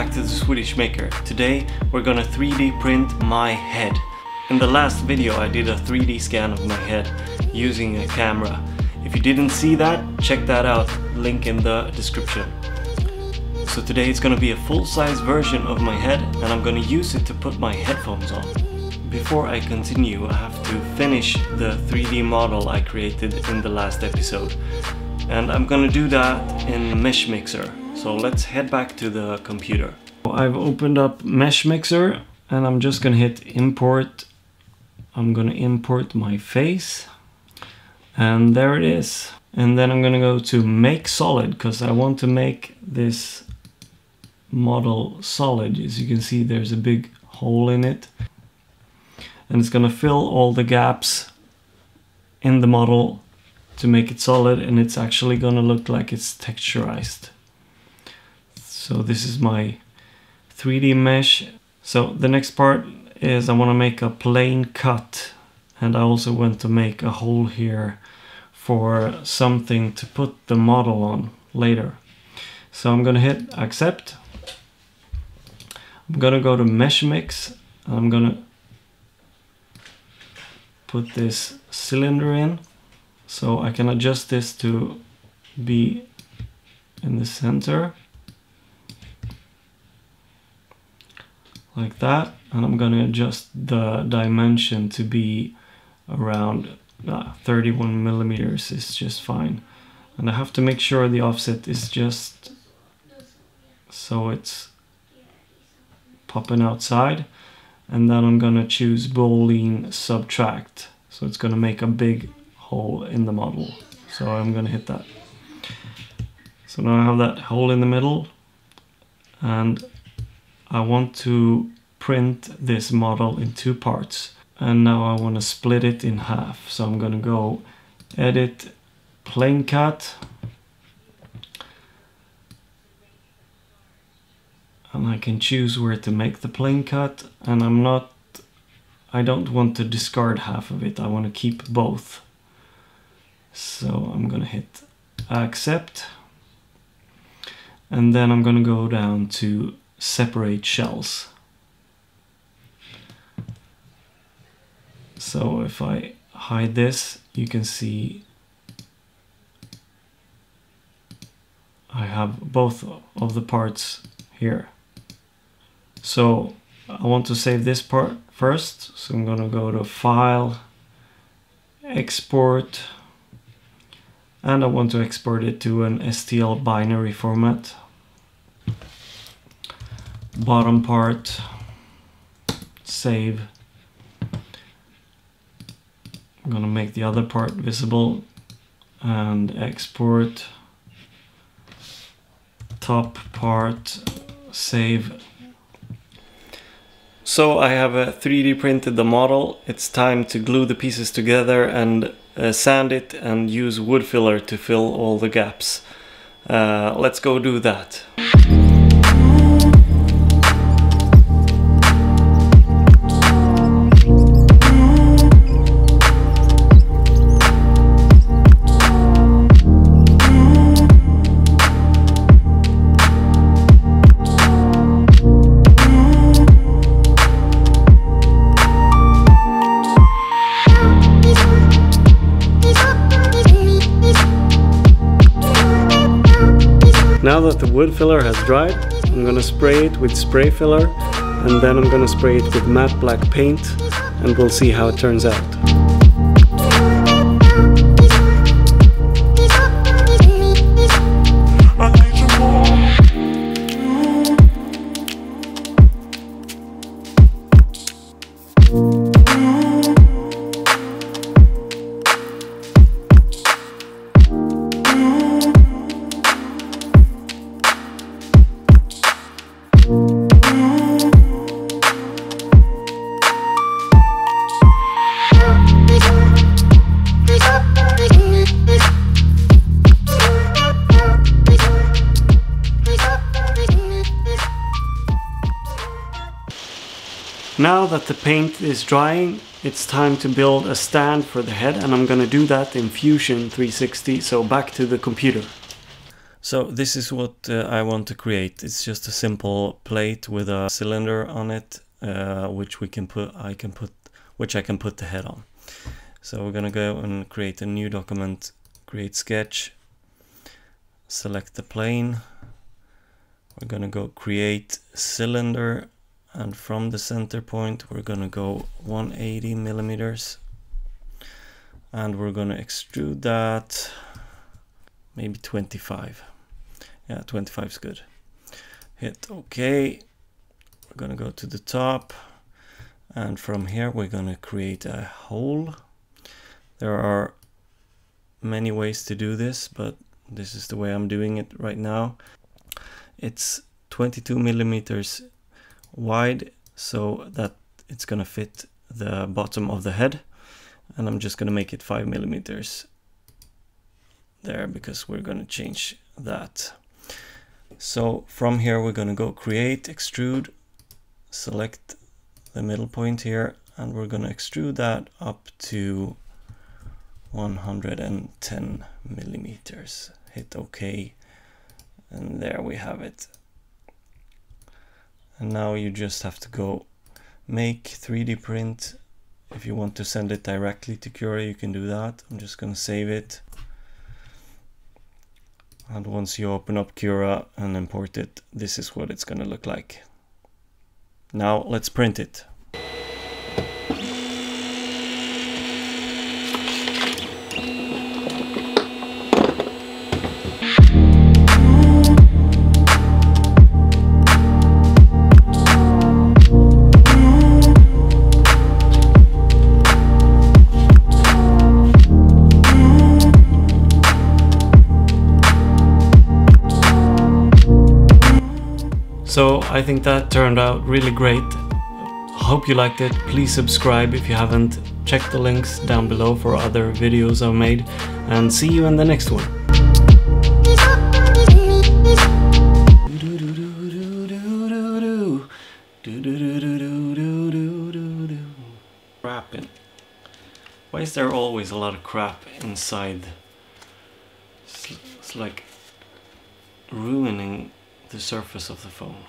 back to The Swedish Maker. Today we're gonna 3D print my head. In the last video I did a 3D scan of my head using a camera. If you didn't see that, check that out, link in the description. So today it's gonna be a full-size version of my head and I'm gonna use it to put my headphones on. Before I continue, I have to finish the 3D model I created in the last episode. And I'm gonna do that in Meshmixer. So let's head back to the computer. I've opened up Meshmixer and I'm just gonna hit import. I'm gonna import my face. And there it is. And then I'm gonna go to make solid because I want to make this model solid. As you can see, there's a big hole in it. And it's gonna fill all the gaps in the model to make it solid, and it's actually gonna look like it's texturized. So this is my 3D mesh. So the next part is I want to make a plane cut, and I also want to make a hole here for something to put the model on later. So I'm going to hit accept. I'm going to go to mesh mix. I'm going to put this cylinder in so I can adjust this to be in the center. Like that, and I'm gonna adjust the dimension to be around 31 millimeters is just fine. And I have to make sure the offset is just so it's popping outside. And then I'm gonna choose boolean subtract, so it's gonna make a big hole in the model. So I'm gonna hit that. So now I have that hole in the middle, and I want to print this model in two parts, and now I want to split it in half. So I'm going to go edit, plane cut, and I can choose where to make the plane cut, and I don't want to discard half of it. I want to keep both. So I'm going to hit accept, and then I'm going to go down to separate shells. So if I hide this, you can see I have both of the parts here. So I want to save this part first, so I'm going to go to file, export, and I want to export it to an STL binary format. Bottom part, save. I'm gonna make the other part visible and export. Top part, save. So I have 3D printed the model. It's time to glue the pieces together and sand it and use wood filler to fill all the gaps. Let's go do that. Now that the wood filler has dried, I'm gonna spray it with spray filler, and then I'm gonna spray it with matte black paint, and we'll see how it turns out. Now that the paint is drying, it's time to build a stand for the head, and I'm gonna do that in Fusion 360, so back to the computer. So this is what I want to create. It's just a simple plate with a cylinder on it, which I can put the head on. So we're gonna go and create a new document, create sketch, select the plane. We're gonna go create cylinder, and from the center point we're gonna go 180 millimeters, and we're gonna extrude that maybe 25. Yeah, 25 is good. Hit OK. We're gonna go to the top, and from here we're gonna create a hole. There are many ways to do this, but this is the way I'm doing it right now. It's 22 millimeters wide, so that it's gonna fit the bottom of the head, and I'm just gonna make it 5 millimeters there because we're gonna change that. So from here we're gonna go create, extrude, select the middle point here, and we're gonna extrude that up to 110 millimeters. Hit OK, and there we have it. And now you just have to go make 3D print. If you want to send it directly to Cura, you can do that. I'm just gonna save it, and once you open up Cura and import it, this is what it's gonna look like. Now let's print it. So I think that turned out really great. Hope you liked it. Please subscribe if you haven't. Check the links down below for other videos I've made, and see you in the next one. Crap. Why is there always a lot of crap inside? It's like ruining the surface of the phone.